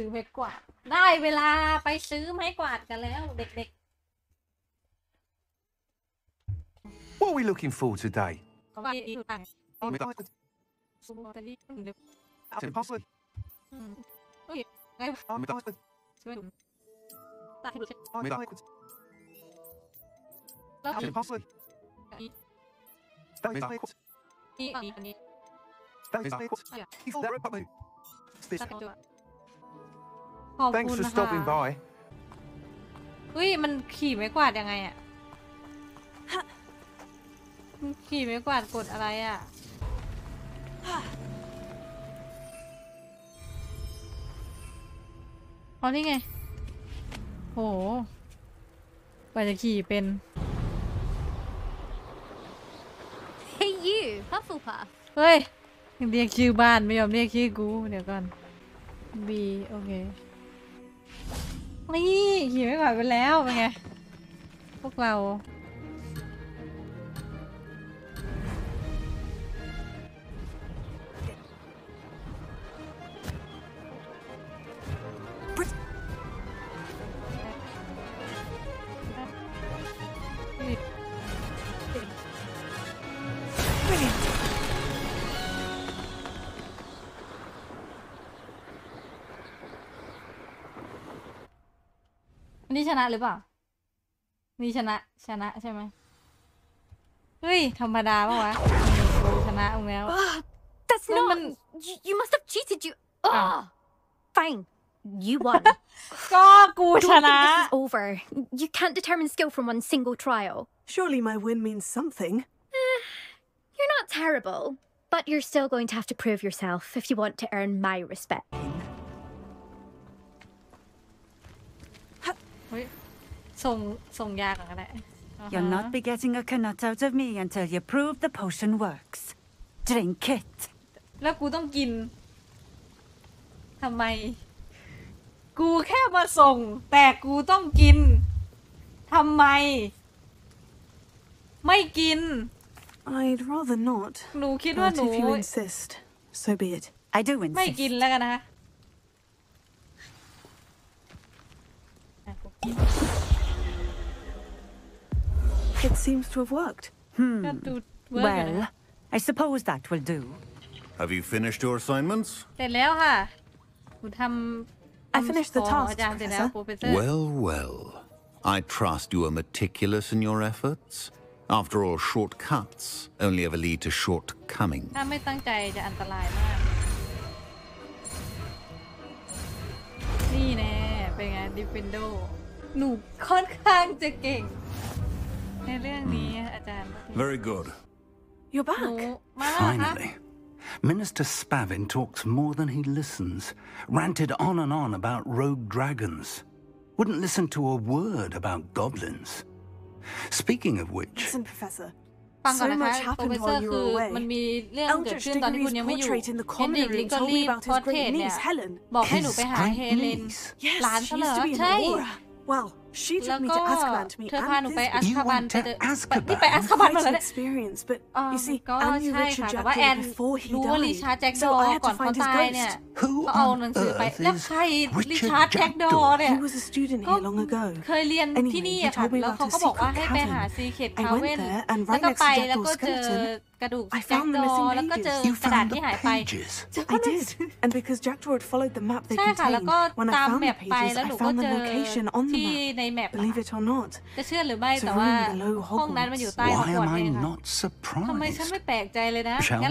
ถือไม้กวาดได้เวลาไปซื้อไม้กวาดกันแล้วเด็กๆ What are we looking for today? Thanks for stopping by. อุ้ยมันขี่ไม้กวาดยังไงอ่ะขี่ไม้กวาดกดอะไรอ่ะอ๋อนี่ไงโหกว่าจะขี่เป็น Hey you Hufflepuff เฮ้ยเรียกชื่อบ้านไม่ยอมเรียกชื่อกูเดี๋ยวก่อน B โอเคนี่ขี่ไม่ไหวไปแล้วเป็นไงพวกเรานี่ชนะหรือเปล่ามีชนะใช่ไหมเฮ้ยธรรมดาปะวะชนะเอาแล้ว That's not you must have cheated you fine you won ก็กูชนะ This is over you can't determine skill from one single trial surely my win means something you're not terrible but you're still going to have to prove yourself if you want to earn my respect You'll not be getting a canut out of me until you prove the potion works. Drink it. แล้วกูต้องกินทำไมกูแค่มาส่งแต่กูต้องกินทำไมไม่กิน I'd rather not. หนูคิดว่าหนู If you insist, so be it. I do insist. ไม่กินแล้วกันนะIt seems to have worked. Well, I suppose that will do. Have you finished your assignments? I finished the task, Professor. Well. I trust you are meticulous in your efforts. After all, shortcuts only ever lead to shortcomings. Very good. You're back. Finally. Minister Spavin talks more than he listens. Ranted on and on about rogue dragons. Wouldn't listen to a word about goblins. Speaking of which... Listen, Professor. So much happened while you were away. Eldritch Diggory's portrait in the common room told me about his great niece, Helen. His great niece? Yes, she used to be an aura. Well, she took me to Asgaban to meet Anne. You went to Asgaban? Quite an experience, but you see, Anne knew Richard Jackson before he died, so I had to find his ghost. Who on earth is Richard Jackson? He was a student here long ago. Anyway, he told me about a secret cavern. I went there, and right next to Jekyll's skeleton, I found the missing pages. You found the pages? I did. And because Jackdaw had followed the map they contained, when I found the pages, I found the location on the map. Believe it or not, the room below Hogwarts. Why am I not surprised? Shall we?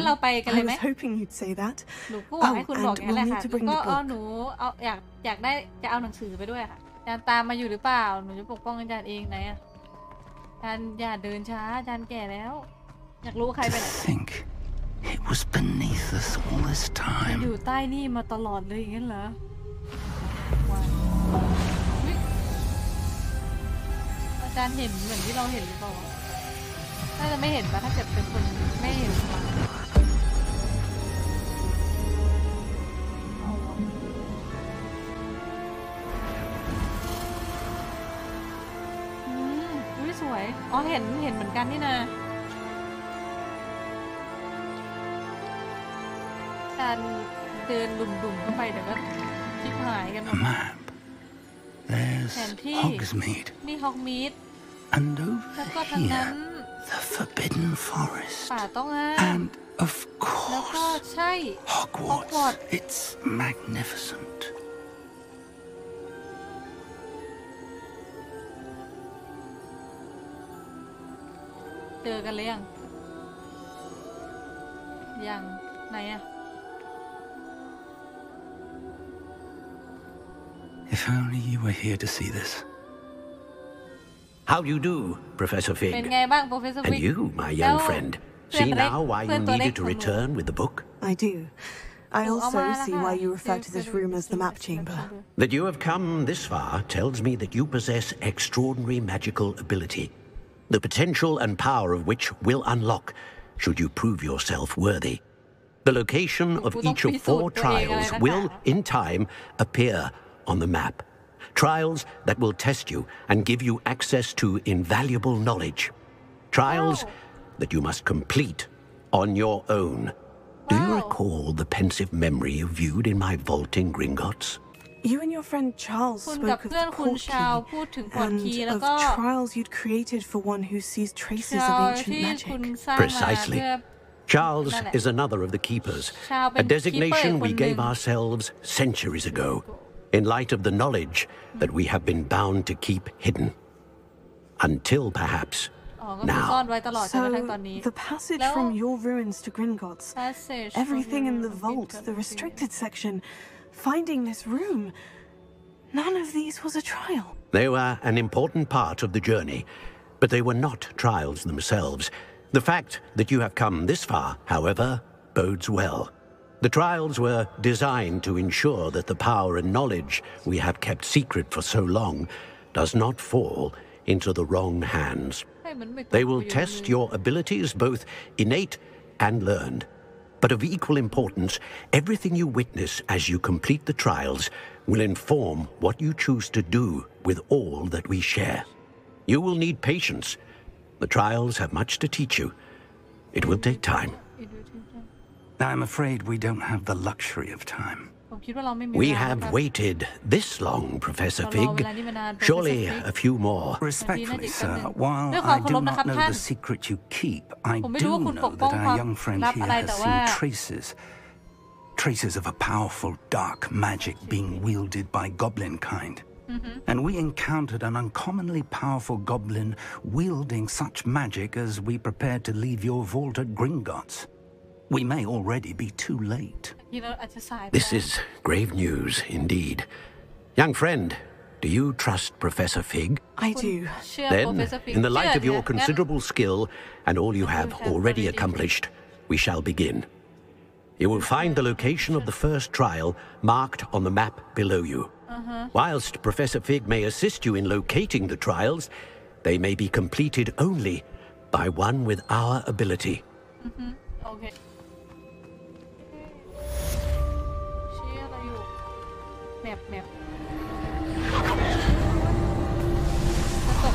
I was hoping you'd say that. Oh, and we'll need to bring the book. อยากได้จะเอาหนังสือไปด้วยค่ะอาจารย์ตามมาอยู่หรือเปล่าหนูจะปกป้องอาจารย์เองไหนอ่ะอาจารย์อย่าเดินช้าอาจารย์แก่แล้วอยากรู้ใครเป็น Think it was beneath us all this time อยู่ใต้นี่มาตลอดเลยอย่างนั้นเหรออาจารย์เห็นเหมือนที่เราเห็นหรือเปล่าน่าจะไม่เห็นป่ะถ้าเกิดเป็นคนไม่เห็นสวยอ๋อเห็นเหมือนกันนี่นะการเดินดุ่มๆเข้าไปเดี๋ยวก็ A map. There's Hogsmeade. And over here, the Forbidden Forest. And of course, Hogwarts. It's magnificent. If only you were here to see this. How do you do, Professor Fig? And you, my young friend. See now why you needed to return with the book? I do. I also see why you refer to this room as the map chamber. That you have come this far tells me that you possess extraordinary magical ability, the potential and power of which will unlock should you prove yourself worthy. The location of each of four trials will, in time, appear on the map. Trials that will test you and give you access to invaluable knowledge. Trials that you must complete on your own. Do you recall the pensive memory you viewed in my vault in Gringotts? You and your friend Charles spoke of the portkey and of trials you'd created for one who sees traces of ancient magic. Precisely. Charles is another of the keepers, a designation we gave ourselves centuries ago, in light of the knowledge that we have been bound to keep hidden. Until perhaps now. So, the passage from your ruins to Gringotts, everything in the vault, the restricted section, finding this room, none of these was a trial. They were an important part of the journey, but they were not trials themselves. The fact that you have come this far, however, bodes well. The trials were designed to ensure that the power and knowledge we have kept secret for so long does not fall into the wrong hands. They will test your abilities, both innate and learned. But of equal importance, everything you witness as you complete the trials will inform what you choose to do with all that we share. You will need patience. The trials have much to teach you. It will take time. I'm afraid we don't have the luxury of time. We have waited this long, Professor Fig. Surely a few more. Respectfully, sir, while I do not know the secret you keep, I do know that our young friend here has seen traces. Traces of a powerful dark magic being wielded by goblin kind. And we encountered an uncommonly powerful goblin wielding such magic as we prepared to leave your vault at Gringotts. We may already be too late. This is grave news indeed. Young friend, do you trust Professor Fig? I do. Then, in the light of your considerable skill and all you have already accomplished, we shall begin. You will find the location of the first trial marked on the map below you. Whilst Professor Fig may assist you in locating the trials, they may be completed only by one with our ability. Okay. Map. What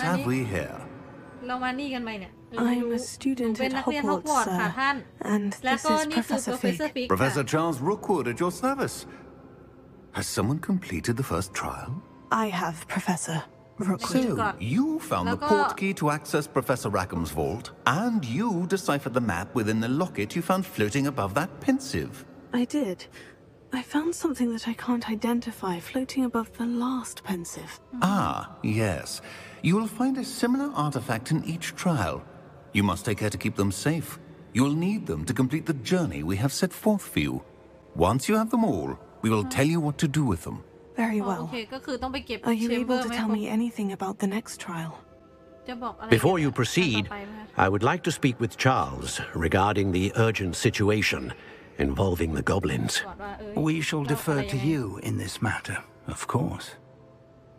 have we here? I'm a student at Hogwarts, sir, and this is Professor Fig. Professor Charles Rookwood at your service. Has someone completed the first trial? I have, Professor Rookwood. So, you found the portkey to access Professor Rackham's vault, and you deciphered the map within the locket you found floating above that pensieve. I did. I found something that I can't identify floating above the last pensive. Ah, yes. You will find a similar artifact in each trial. You must take care to keep them safe. You'll need them to complete the journey we have set forth for you. Once you have them all, we will tell you what to do with them. Very well. Are you able to tell me anything about the next trial? Before you proceed, I would like to speak with Charles regarding the urgent situation involving the goblins. We shall defer to you in this matter, of course.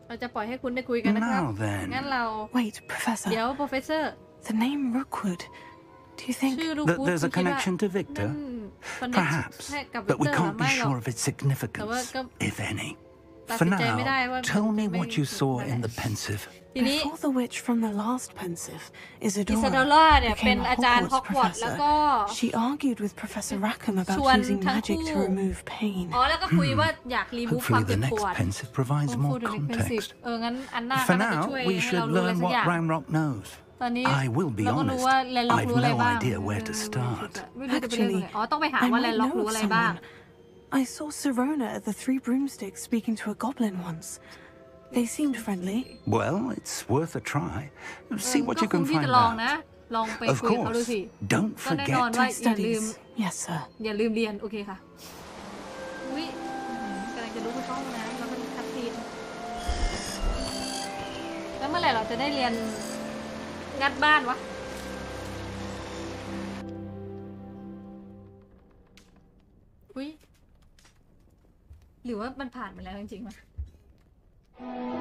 Now then. Wait, Professor. The name Rookwood. Do you think that there's a connection to Victor? Perhaps, but we can't be sure of its significance, if any. For now, tell me what you saw in the pensive. I saw the witch from the last pensive, Isadora, became Hogwarts professor. She argued with Professor Rackham about using magic to remove pain. Hopefully the next pensive provides more context. For now, we should learn what Ramrock knows. I will be honest, I've no idea where to start. Actually, I might know of someone. I saw Serona at the Three Broomsticks speaking to a goblin once. They seemed friendly. Well, it's worth a try. See what you can find out. Of course, don't forget to studies. Yes, sir. Or it passed by.